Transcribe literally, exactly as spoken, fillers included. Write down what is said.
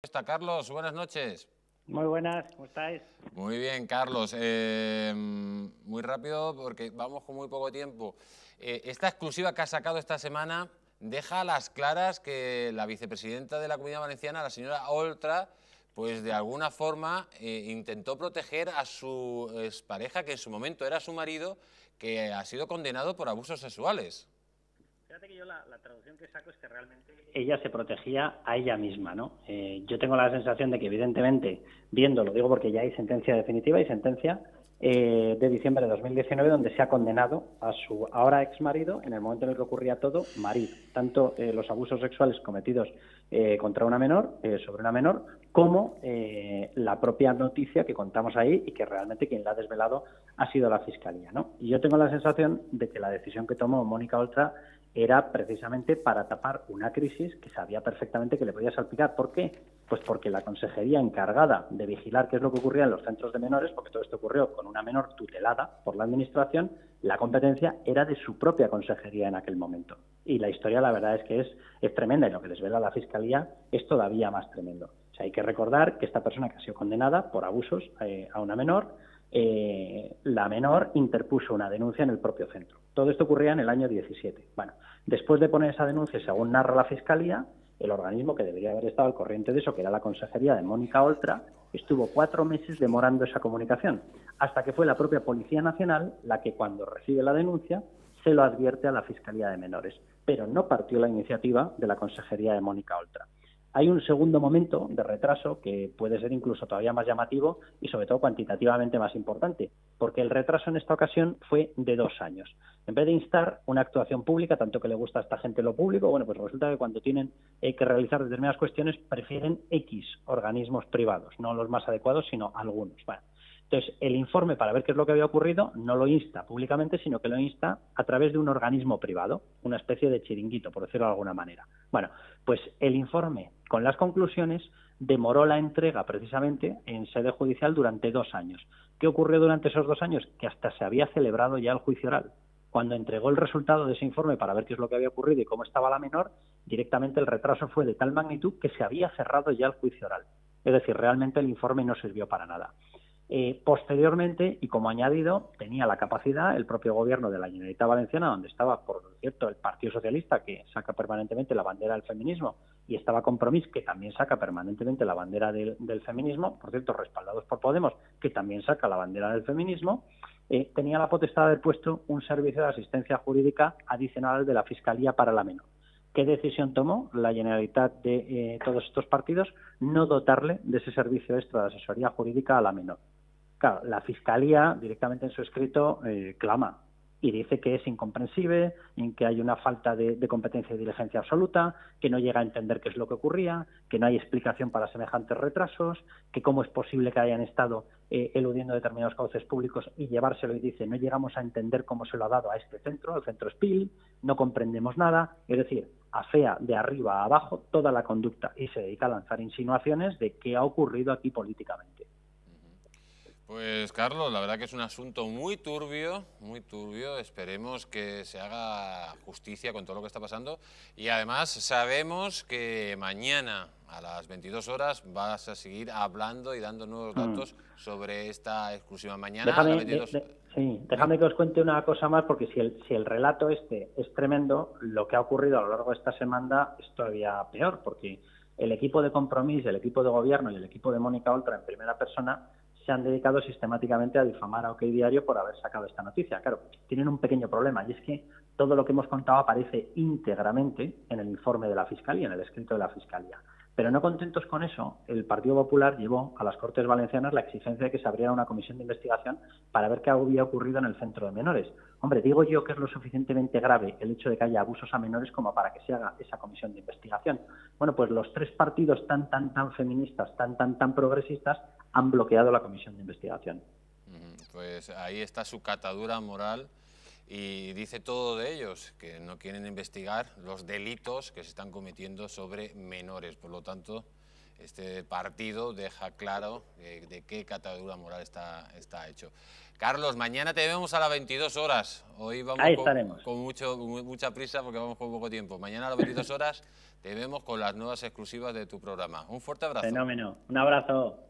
Está Carlos, buenas noches. Muy buenas, ¿cómo estáis? Muy bien, Carlos. Eh, muy rápido, porque vamos con muy poco tiempo. Eh, esta exclusiva que has sacado esta semana deja a las claras que la vicepresidenta de la Comunidad Valenciana, la señora Oltra, pues de alguna forma eh, intentó proteger a su expareja, que en su momento era su marido, que ha sido condenado por abusos sexuales. Fíjate que yo la, la traducción que saco es que realmente ella se protegía a ella misma, ¿no? Eh, yo tengo la sensación de que, evidentemente, viendo, lo digo porque ya hay sentencia definitiva y sentencia eh, de diciembre de dos mil diecinueve, donde se ha condenado a su ahora ex marido, en el momento en el que ocurría todo, marido. Tanto eh, los abusos sexuales cometidos eh, contra una menor, eh, sobre una menor, como eh, la propia noticia que contamos ahí y que realmente quien la ha desvelado ha sido la Fiscalía, ¿no? Y yo tengo la sensación de que la decisión que tomó Mónica Oltra era precisamente para tapar una crisis que sabía perfectamente que le podía salpicar. ¿Por qué? Pues porque la consejería encargada de vigilar qué es lo que ocurría en los centros de menores, porque todo esto ocurrió con una menor tutelada por la Administración, la competencia era de su propia consejería en aquel momento. Y la historia, la verdad, es que es, es tremenda, y lo que desvela la Fiscalía es todavía más tremendo. O sea, hay que recordar que esta persona que ha sido condenada por abusos eh, a una menor, Eh, la menor interpuso una denuncia en el propio centro. Todo esto ocurría en el año diecisiete. Bueno, después de poner esa denuncia, según narra la Fiscalía, el organismo que debería haber estado al corriente de eso, que era la consejería de Mónica Oltra, estuvo cuatro meses demorando esa comunicación, hasta que fue la propia Policía Nacional la que, cuando recibe la denuncia, se lo advierte a la Fiscalía de Menores. Pero no partió la iniciativa de la consejería de Mónica Oltra. Hay un segundo momento de retraso que puede ser incluso todavía más llamativo y, sobre todo, cuantitativamente más importante, porque el retraso en esta ocasión fue de dos años. En vez de instar una actuación pública, tanto que le gusta a esta gente lo público, bueno, pues resulta que cuando tienen eh, que realizar determinadas cuestiones prefieren X organismos privados, no los más adecuados, sino algunos. Bueno, entonces, el informe para ver qué es lo que había ocurrido no lo insta públicamente, sino que lo insta a través de un organismo privado, una especie de chiringuito, por decirlo de alguna manera. Bueno, pues el informe con las conclusiones demoró la entrega precisamente en sede judicial durante dos años. ¿Qué ocurrió durante esos dos años? Que hasta se había celebrado ya el juicio oral. Cuando entregó el resultado de ese informe para ver qué es lo que había ocurrido y cómo estaba la menor, directamente el retraso fue de tal magnitud que se había cerrado ya el juicio oral. Es decir, realmente el informe no sirvió para nada. Eh, posteriormente, y como añadido, tenía la capacidad el propio gobierno de la Generalitat Valenciana, donde estaba, por cierto, el Partido Socialista, que saca permanentemente la bandera del feminismo, y estaba Compromís, que también saca permanentemente la bandera del, del feminismo, por cierto, respaldados por Podemos, que también saca la bandera del feminismo, eh, tenía la potestad de haber puesto un servicio de asistencia jurídica adicional de la Fiscalía para la menor. ¿Qué decisión tomó la Generalitat de eh, todos estos partidos? No dotarle de ese servicio extra de asesoría jurídica a la menor. Claro, la Fiscalía directamente en su escrito eh, clama y dice que es incomprensible, en que hay una falta de, de competencia y diligencia absoluta, que no llega a entender qué es lo que ocurría, que no hay explicación para semejantes retrasos, que cómo es posible que hayan estado eh, eludiendo determinados cauces públicos y llevárselo, y dice, no llegamos a entender cómo se lo ha dado a este centro, al centro S P I L, no comprendemos nada, es decir, afea de arriba a abajo toda la conducta y se dedica a lanzar insinuaciones de qué ha ocurrido aquí políticamente. Pues, Carlos, la verdad que es un asunto muy turbio, muy turbio. Esperemos que se haga justicia con todo lo que está pasando. Y además sabemos que mañana a las veintidós horas vas a seguir hablando y dando nuevos datos mm. sobre esta exclusiva. Mañana déjame, a las veintidós... de, de, sí, déjame que os cuente una cosa más, porque si el, si el relato este es tremendo, lo que ha ocurrido a lo largo de esta semana es todavía peor, porque el equipo de Compromís, el equipo de Gobierno y el equipo de Mónica Oltra en primera persona se han dedicado sistemáticamente a difamar a OK Diario por haber sacado esta noticia. Claro, tienen un pequeño problema, y es que todo lo que hemos contado aparece íntegramente en el informe de la Fiscalía, en el escrito de la Fiscalía. Pero no contentos con eso, el Partido Popular llevó a las Cortes Valencianas la exigencia de que se abriera una comisión de investigación para ver qué había ocurrido en el centro de menores. Hombre, digo yo que es lo suficientemente grave el hecho de que haya abusos a menores como para que se haga esa comisión de investigación. Bueno, pues los tres partidos tan, tan, tan feministas, tan, tan, tan progresistas, han bloqueado la comisión de investigación. Pues ahí está su catadura moral, y dice todo de ellos, que no quieren investigar los delitos que se están cometiendo sobre menores. Por lo tanto, este partido deja claro de, de qué catadura moral está, está hecho. Carlos, mañana te vemos a las veintidós horas. Hoy vamos Ahí estaremos. Con, con mucho, mucha prisa porque vamos con poco tiempo. Mañana a las veintidós horas te vemos con las nuevas exclusivas de tu programa. Un fuerte abrazo. Fenómeno. Un abrazo.